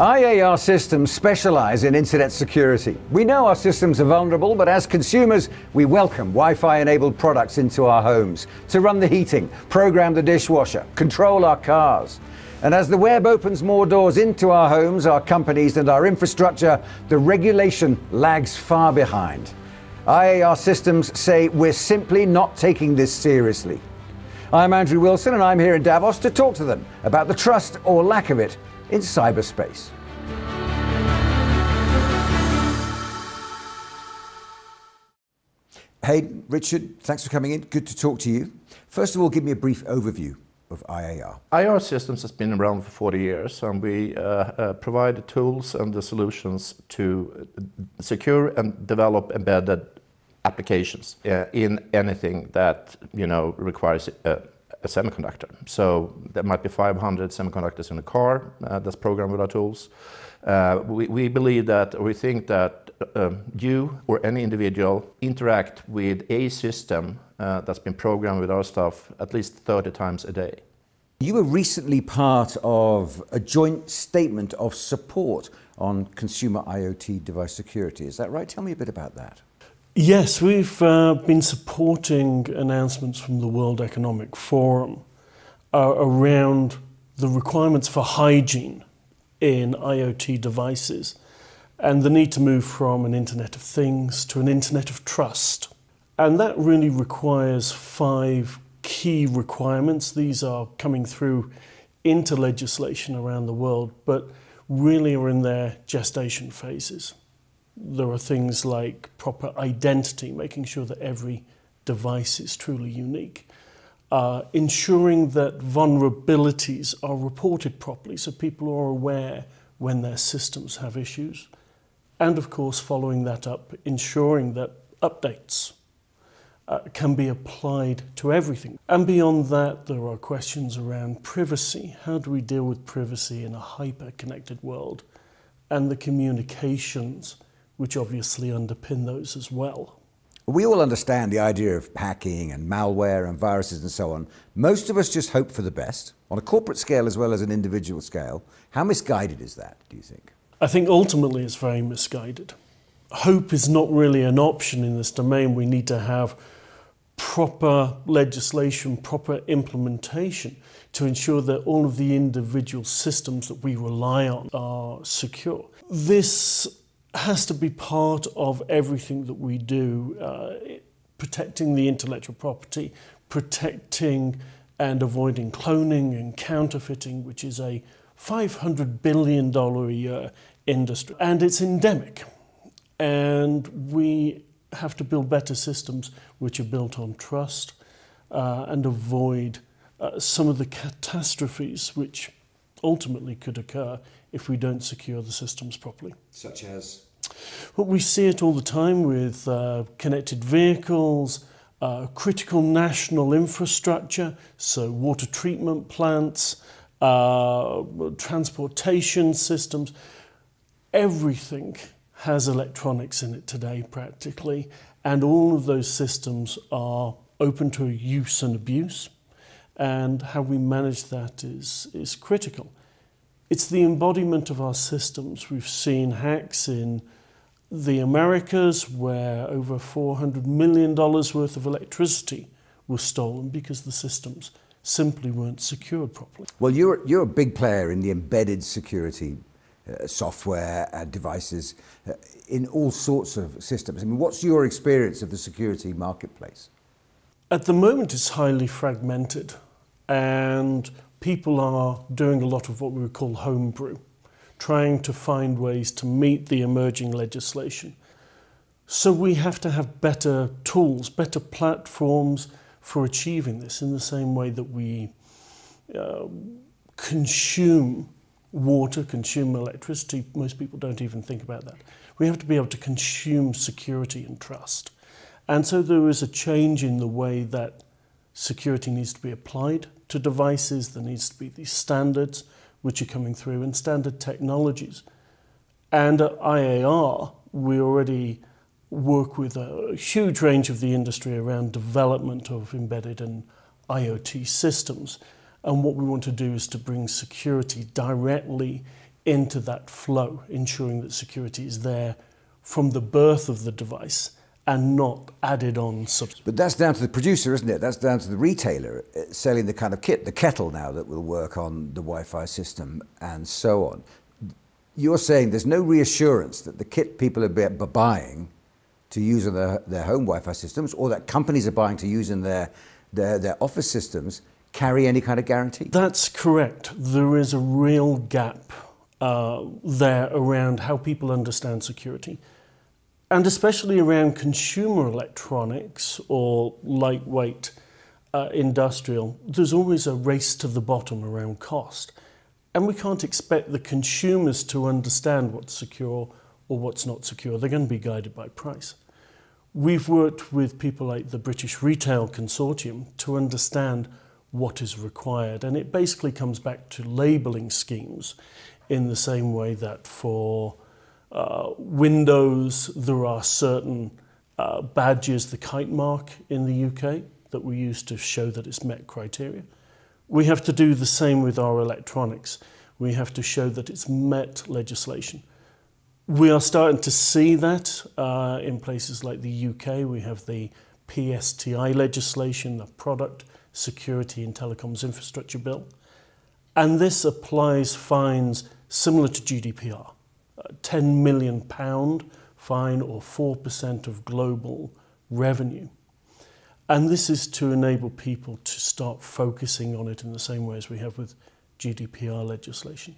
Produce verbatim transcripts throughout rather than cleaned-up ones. I A R systems specialize in internet security. We know our systems are vulnerable, but as consumers, we welcome Wi-Fi-enabled products into our homes to run the heating, program the dishwasher, control our cars. And as the web opens more doors into our homes, our companies, and our infrastructure, the regulation lags far behind. I A R systems say we're simply not taking this seriously. I'm Andrew Wilson, and I'm here in Davos to talk to them about the trust or lack of it in cyberspace. Haydn, Richard, thanks for coming in. Good to talk to you. First of all, give me a brief overview of I A R. I A R systems has been around for forty years, and we uh, uh, provide the tools and the solutions to secure and develop embedded applications uh, in anything that, you know, requires uh, a semiconductor. So there might be five hundred semiconductors in a car uh, that's programmed with our tools. Uh, we, we believe that, or we think that uh, you or any individual interact with a system uh, that's been programmed with our stuff at least thirty times a day. You were recently part of a joint statement of support on consumer IoT device security. Is that right? Tell me a bit about that. Yes, we've uh, been supporting announcements from the World Economic Forum uh, around the requirements for hygiene in IoT devices and the need to move from an Internet of Things to an Internet of Trust. And that really requires five key requirements. These are coming through into legislation around the world, but really are in their gestation phases. There are things like proper identity, making sure that every device is truly unique. Uh, ensuring that vulnerabilities are reported properly so people are aware when their systems have issues. And of course, following that up, ensuring that updates uh, can be applied to everything. And beyond that, there are questions around privacy. How do we deal with privacy in a hyper-connected world? And the communications, which obviously underpin those as well. We all understand the idea of hacking and malware and viruses and so on. Most of us just hope for the best, on a corporate scale as well as an individual scale. How misguided is that, do you think? I think ultimately it's very misguided. Hope is not really an option in this domain. We need to have proper legislation, proper implementation to ensure that all of the individual systems that we rely on are secure. This has to be part of everything that we do, uh, protecting the intellectual property, protecting and avoiding cloning and counterfeiting, which is a five hundred billion dollars a year industry. And it's endemic. And we have to build better systems which are built on trust uh, and avoid uh, some of the catastrophes which ultimately could occur if we don't secure the systems properly. Such as? Well, we see it all the time with uh, connected vehicles, uh, critical national infrastructure, so water treatment plants, uh, transportation systems. Everything has electronics in it today, practically, and all of those systems are open to use and abuse, and how we manage that is, is critical. It's the embodiment of our systems. We've seen hacks in the Americas where over four hundred million dollars worth of electricity was stolen because the systems simply weren't secured properly. Well, you're, you're a big player in the embedded security uh, software and devices uh, in all sorts of systems. I mean, what's your experience of the security marketplace? At the moment, it's highly fragmented, and people are doing a lot of what we would call homebrew, trying to find ways to meet the emerging legislation. So we have to have better tools, better platforms for achieving this, in the same way that we uh, consume water, consume electricity. Most people don't even think about that. We have to be able to consume security and trust. And so there is a change in the way that security needs to be applied to devices. There needs to be these standards which are coming through, and standard technologies. And at I A R, we already work with a huge range of the industry around development of embedded and IoT systems. And what we want to do is to bring security directly into that flow, ensuring that security is there from the birth of the device and not added on subsequently. But that's down to the producer, isn't it? That's down to the retailer selling the kind of kit, the kettle now that will work on the Wi-Fi system and so on. You're saying there's no reassurance that the kit people are buying to use in their, their home Wi-Fi systems, or that companies are buying to use in their, their, their office systems, carry any kind of guarantee? That's correct. There is a real gap uh, there around how people understand security, and especially around consumer electronics or lightweight uh, industrial. There's always a race to the bottom around cost, and we can't expect the consumers to understand what's secure or what's not secure. They're going to be guided by price. We've worked with people like the British Retail Consortium to understand what is required, and it basically comes back to labelling schemes in the same way that for uh, Windows there are certain uh, badges, the kite mark in the U K, that we use to show that it's met criteria. We have to do the same with our electronics. We have to show that it's met legislation. We are starting to see that uh, in places like the U K. We have the P S T I legislation, the Product Security and Telecoms Infrastructure Bill, and this applies fines similar to G D P R, a ten million pound fine or four percent of global revenue. And this is to enable people to start focusing on it in the same way as we have with G D P R legislation.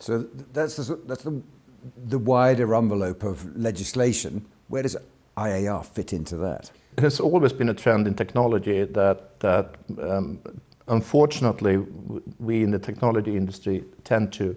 So that's the, that's the, the wider envelope of legislation. Where does I A R fit into that? There's always been a trend in technology that, that um, unfortunately, we in the technology industry tend to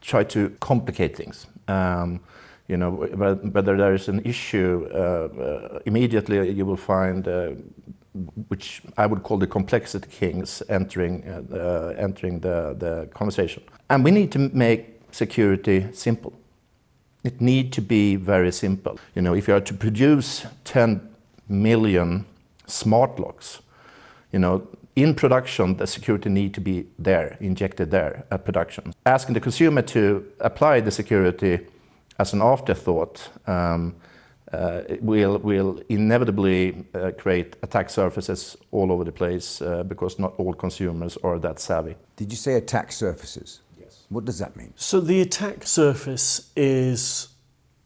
try to complicate things. Um, you know, whether there is an issue, uh, uh, immediately you will find, uh, which I would call the complexity kings entering, uh, uh, entering the, the conversation. And we need to make security simple. It need to be very simple. You know, if you are to produce ten million smart locks, you know, in production, the security need to be there, injected there at production. Asking the consumer to apply the security as an afterthought um, uh, will will inevitably uh, create attack surfaces all over the place uh, because not all consumers are that savvy. Did you say attack surfaces? Yes. What does that mean? So the attack surface is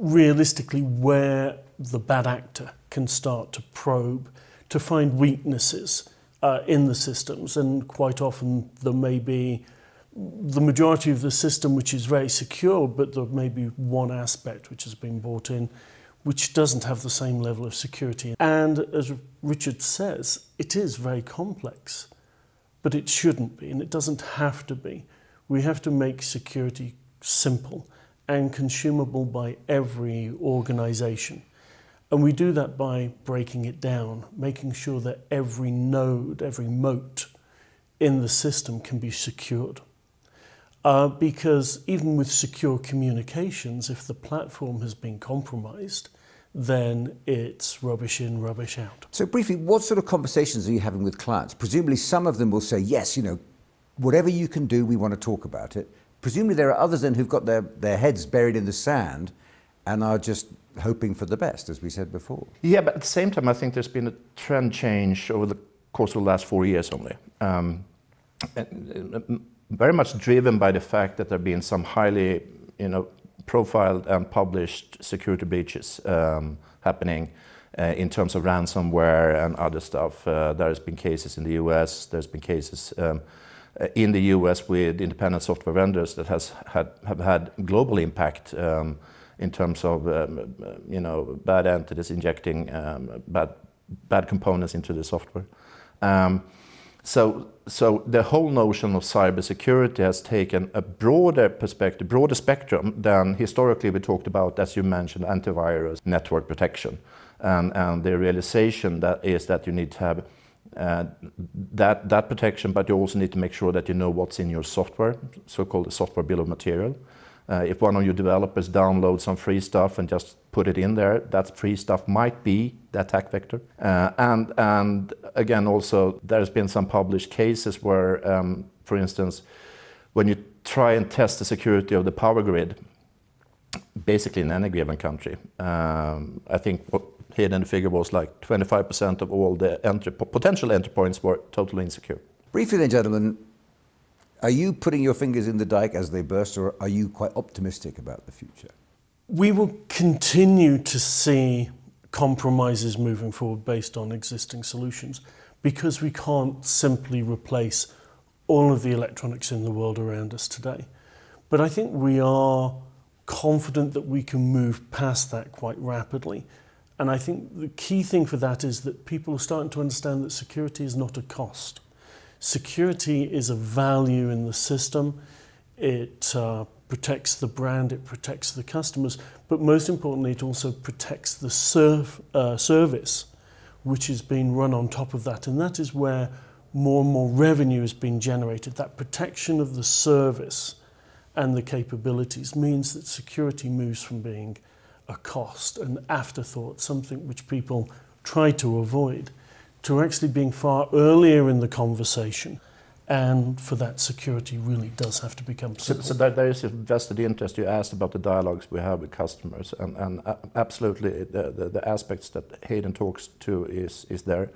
realistically where the bad actor can start to probe, to find weaknesses uh, in the systems. And quite often there may be the majority of the system which is very secure, but there may be one aspect which has been brought in which doesn't have the same level of security. And as Richard says, it is very complex, but it shouldn't be, and it doesn't have to be. We have to make security simple and consumable by every organisation. And we do that by breaking it down, making sure that every node, every moat in the system can be secured. Uh, because even with secure communications, if the platform has been compromised, then it's rubbish in, rubbish out. So briefly, what sort of conversations are you having with clients? Presumably some of them will say, yes, you know, whatever you can do, we want to talk about it. Presumably there are others then who've got their, their heads buried in the sand and are just hoping for the best, as we said before. Yeah, but at the same time, I think there's been a trend change over the course of the last four years only. Um, very much driven by the fact that there have been some highly, you know, profiled and published security breaches um, happening uh, in terms of ransomware and other stuff. Uh, there's been cases in the U S, there's been cases um, in the U S with independent software vendors that has had, have had global impact um, in terms of um, you know, bad entities injecting um, bad, bad components into the software. Um, so, so the whole notion of cybersecurity has taken a broader perspective, broader spectrum than historically we talked about, as you mentioned, antivirus, network protection, and, and the realization that is that you need to have uh, that, that protection, but you also need to make sure that you know what's in your software, so-called software bill of material. Uh, if one of your developers downloads some free stuff and just put it in there, that free stuff might be the attack vector. Uh, and, and again, also, there's been some published cases where, um, for instance, when you try and test the security of the power grid, basically in any given country. Um, I think what Haydn, the figure was like twenty-five percent of all the entry, potential entry points were totally insecure. Briefly then, gentlemen, are you putting your fingers in the dike as they burst, or are you quite optimistic about the future? We will continue to see compromises moving forward based on existing solutions, because we can't simply replace all of the electronics in the world around us today. But I think we are confident that we can move past that quite rapidly. And I think the key thing for that is that people are starting to understand that security is not a cost. Security is a value in the system. It uh, protects the brand, it protects the customers, but most importantly, it also protects the serv uh, service which is being run on top of that. And that is where more and more revenue is being generated. That protection of the service and the capabilities means that security moves from being a cost, an afterthought, something which people try to avoid, to actually being far earlier in the conversation. And for that, security really does have to become simple. So, so there is a vested interest. You asked about the dialogues we have with customers, and, and absolutely the, the, the aspects that Haydn talks to is, is there.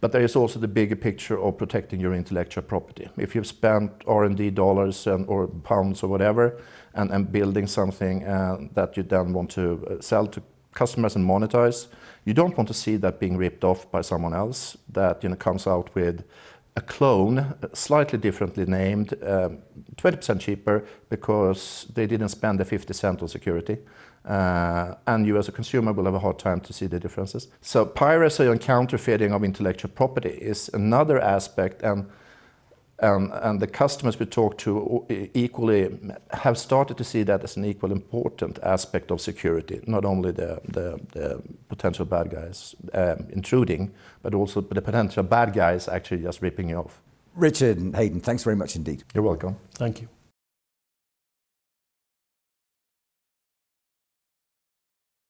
But there is also the bigger picture of protecting your intellectual property. If you've spent R and D dollars and, or pounds or whatever, and, and building something uh, that you then want to sell to customers and monetize, you don't want to see that being ripped off by someone else that, you know, comes out with a clone, slightly differently named, twenty percent um, cheaper because they didn't spend the fifty cent on security. Uh, and you as a consumer will have a hard time to see the differences. So piracy and counterfeiting of intellectual property is another aspect, and, and, and the customers we talk to equally have started to see that as an equal important aspect of security, not only the, the, the potential bad guys um, intruding, but also the potential bad guys actually just ripping you off. Richard and Haydn, thanks very much indeed. You're welcome. Thank you.